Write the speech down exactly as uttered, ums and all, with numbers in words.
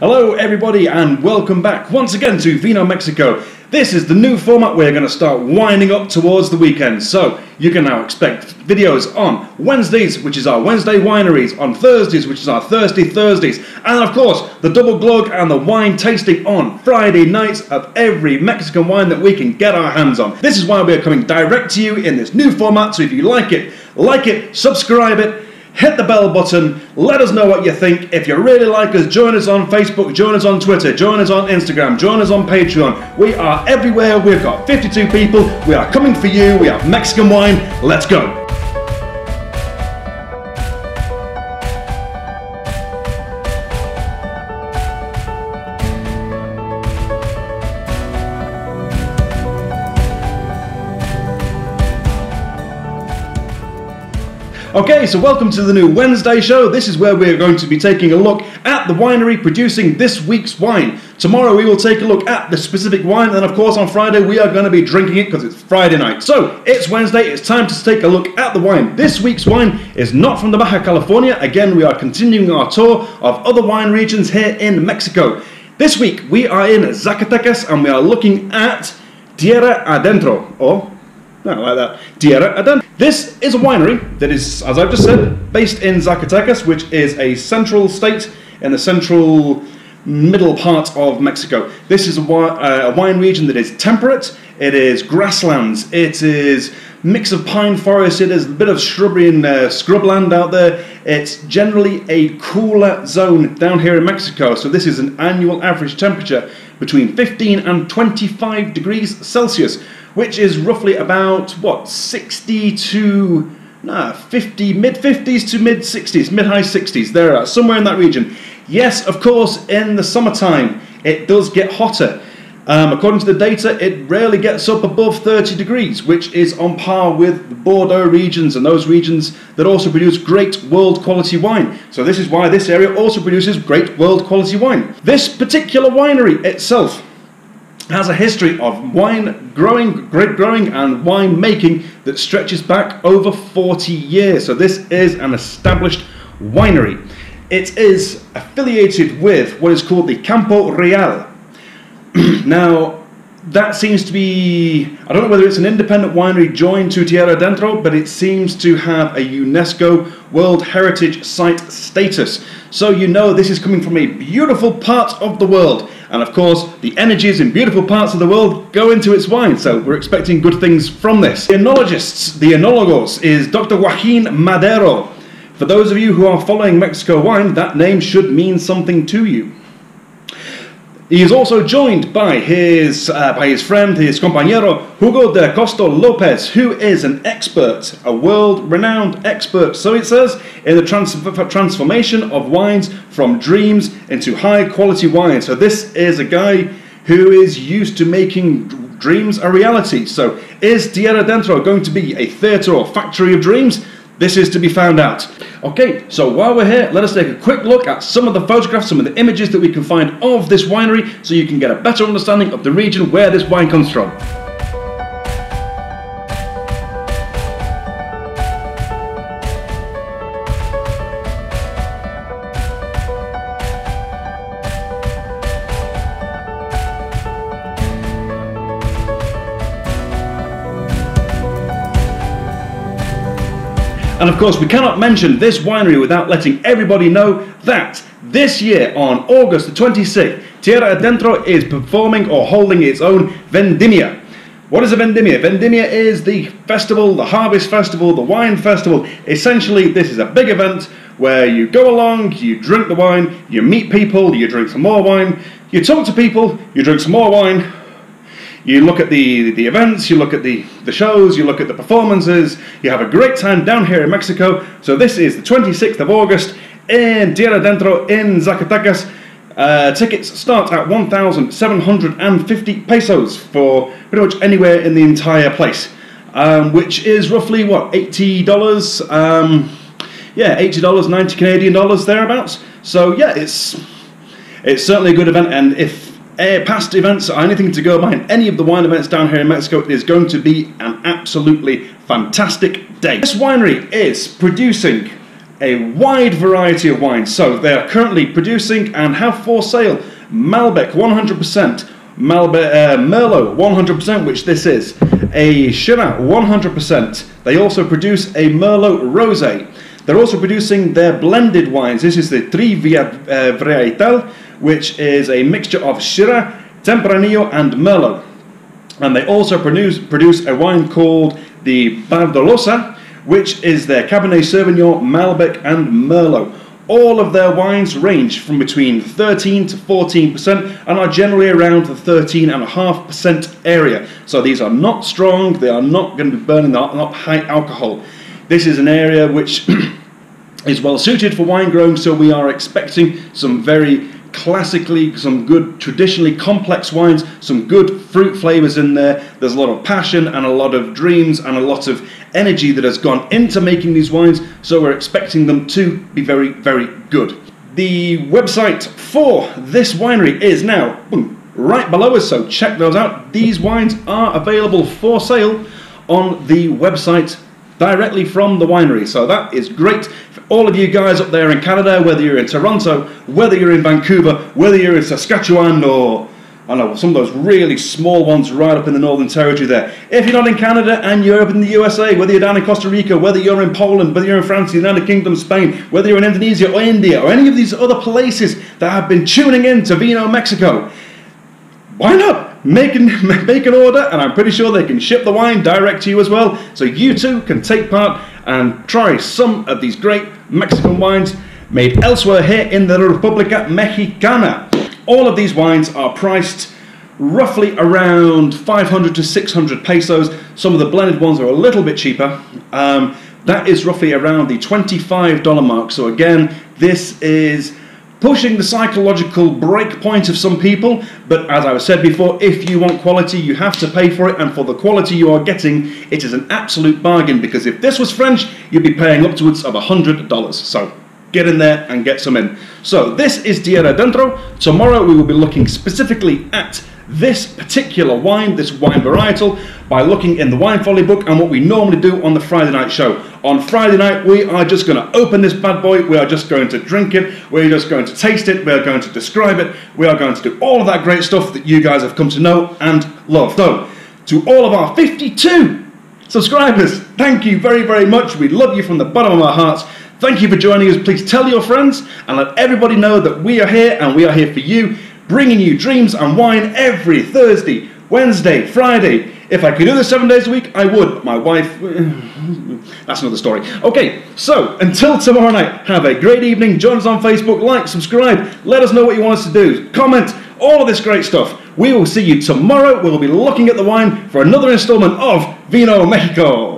Hello everybody and welcome back once again to Vino Mexico. This is the new format we're going to start winding up towards the weekend, so you can now expect videos on Wednesdays, which is our Wednesday wineries, on Thursdays, which is our Thirsty Thursdays, and of course the double glug and the wine tasting on Friday nights of every Mexican wine that we can get our hands on. This is why we're coming direct to you in this new format, so if you like it, like it, subscribe it, hit the bell button, let us know what you think. If you really like us, join us on Facebook, join us on Twitter, join us on Instagram, join us on Patreon. We are everywhere, we've got fifty-two people, we are coming for you, we have Mexican wine, let's go. Okay, so welcome to the new Wednesday show. This is where we're going to be taking a look at the winery producing this week's wine. Tomorrow we will take a look at the specific wine, and of course on Friday we are going to be drinking it because it's Friday night. So, it's Wednesday, it's time to take a look at the wine. This week's wine is not from the Baja California. Again, we are continuing our tour of other wine regions here in Mexico. This week we are in Zacatecas and we are looking at Tierra Adentro, or not like that, Tierra Adentro. This is a winery that is, as I've just said, based in Zacatecas, which is a central state in the central middle part of Mexico. This is a, uh, a wine region that is temperate, it is grasslands, it is mix of pine forest, it is a bit of shrubbery and uh, scrubland out there. It's generally a cooler zone down here in Mexico, so this is an annual average temperature between fifteen and twenty-five degrees Celsius, which is roughly about, what, sixty to, nah, fifty, mid-fifties to mid-sixties, mid-high sixties, there, somewhere in that region. Yes, of course, in the summertime, it does get hotter. Um, according to the data, it rarely gets up above thirty degrees, which is on par with the Bordeaux regions and those regions that also produce great world-quality wine. So this is why this area also produces great world-quality wine. This particular winery itself has a history of wine growing, grape growing and wine making that stretches back over forty years. So this is an established winery. It is affiliated with what is called the Campo Real. Now, that seems to be, I don't know whether it's an independent winery joined to Tierra Adentro, but it seems to have a UNESCO World Heritage Site status. So you know this is coming from a beautiful part of the world. And of course, the energies in beautiful parts of the world go into its wine, so we're expecting good things from this. The enologists, the enologos, is Doctor Joaquin Madero. For those of you who are following Mexico wine, that name should mean something to you. He is also joined by his, uh, by his friend, his compañero, Hugo de Acosta Lopez, who is an expert, a world-renowned expert, so it says, in the trans transformation of wines from dreams into high-quality wine. So this is a guy who is used to making dreams a reality. So is Tierra Adentro going to be a theatre or factory of dreams? This is to be found out. Okay, so while we're here, let us take a quick look at some of the photographs, some of the images that we can find of this winery, so you can get a better understanding of the region where this wine comes from. And of course, we cannot mention this winery without letting everybody know that this year, on August the twenty-sixth, Tierra Adentro is performing or holding its own Vendimia. What is a Vendimia? Vendimia is the festival, the harvest festival, the wine festival. Essentially, this is a big event where you go along, you drink the wine, you meet people, you drink some more wine, you talk to people, you drink some more wine. You look at the, the events, you look at the, the shows, you look at the performances, you have a great time down here in Mexico. So this is the twenty-sixth of August in Tierra Adentro in Zacatecas. Uh, tickets start at one thousand seven hundred fifty pesos for pretty much anywhere in the entire place, um, which is roughly, what, eighty dollars? Um, yeah, eighty dollars, ninety Canadian dollars, thereabouts. So yeah, it's, it's certainly a good event, and if Uh, past events or anything to go by in any of the wine events down here in Mexico, it is going to be an absolutely fantastic day. This winery is producing a wide variety of wines. So they are currently producing and have for sale Malbec one hundred percent, Malbec, uh, Merlot one hundred percent, which this is, a Shiraz one hundred percent. They also produce a Merlot Rosé. They're also producing their blended wines. This is the Trivia uh, Varietal, which is a mixture of Shiraz, Tempranillo and Merlot. And they also produce, produce a wine called the Bardolosa, which is their Cabernet Sauvignon, Malbec and Merlot. All of their wines range from between thirteen to fourteen percent and are generally around the thirteen point five percent area. So these are not strong, they are not going to be burning, they are not high alcohol. This is an area which is well suited for wine growing, so we are expecting some very classically, some good traditionally complex wines, some good fruit flavours in there. There's a lot of passion and a lot of dreams and a lot of energy that has gone into making these wines, so we're expecting them to be very, very good. The website for this winery is now boom, right below us, so check those out. These wines are available for sale on the website directly from the winery, so that is great for all of you guys up there in Canada, whether you're in Toronto, whether you're in Vancouver, whether you're in Saskatchewan, or I know some of those really small ones right up in the Northern Territory there. If you're not in Canada and you're up in the U S A, whether you're down in Costa Rica, whether you're in Poland, whether you're in France, the United Kingdom, Spain, whether you're in Indonesia or India or any of these other places that have been tuning in to Vino Mexico, why not? Make an, make an order, and I'm pretty sure they can ship the wine direct to you as well, so you too can take part and try some of these great Mexican wines made elsewhere here in the República Mexicana. All of these wines are priced roughly around five hundred to six hundred pesos. Some of the blended ones are a little bit cheaper. Um, that is roughly around the twenty-five dollar mark, so again, this is pushing the psychological break point of some people, but as I said before, if you want quality, you have to pay for it, and for the quality you are getting, it is an absolute bargain, because if this was French, you'd be paying upwards of one hundred dollars, so get in there and get some in. So this is Tierra Adentro. Tomorrow we will be looking specifically at this particular wine, this wine varietal, by looking in the Wine Folly book and what we normally do on the Friday night show. On Friday night, we are just going to open this bad boy, we are just going to drink it, we're just going to taste it, we're going to describe it, we are going to do all of that great stuff that you guys have come to know and love. So, to all of our fifty-two subscribers, thank you very, very much. We love you from the bottom of our hearts. Thank you for joining us. Please tell your friends and let everybody know that we are here and we are here for you, bringing you dreams and wine every Thursday, Wednesday, Friday. If I could do this seven days a week, I would, but my wife, that's another story. Okay, so until tomorrow night, have a great evening. Join us on Facebook, like, subscribe, let us know what you want us to do, comment, all of this great stuff. We will see you tomorrow. We'll be looking at the wine for another installment of Vino Mexico.